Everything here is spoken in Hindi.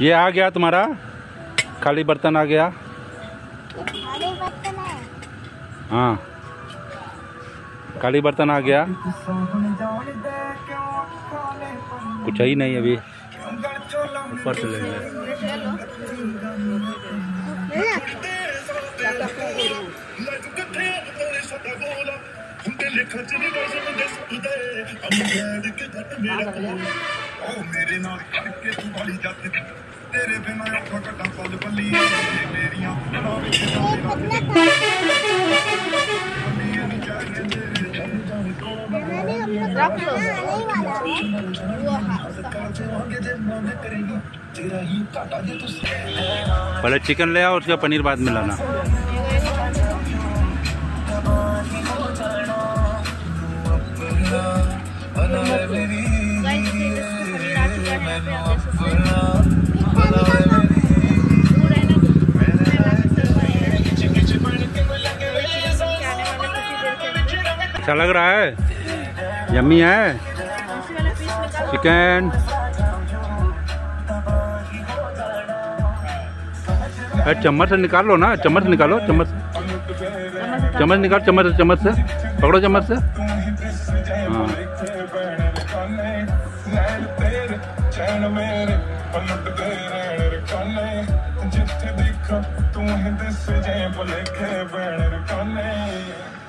ये आ गया तुम्हारा खाली बर्तन आ गया। हाँ खाली बर्तन आ गया, कुछ ही नहीं अभी ऊपर से ले पहले चिकन ले आओ, उसका पनीर बाद में लाना। अच्छा लग रहा है, यम्मी है चिकन। चम्मच से निकाल लो ना, चम्मच निकालो, चम्मच चम्मच निकाल, चम्मच चम्मच से पकड़ो, चम्मच से। हाँ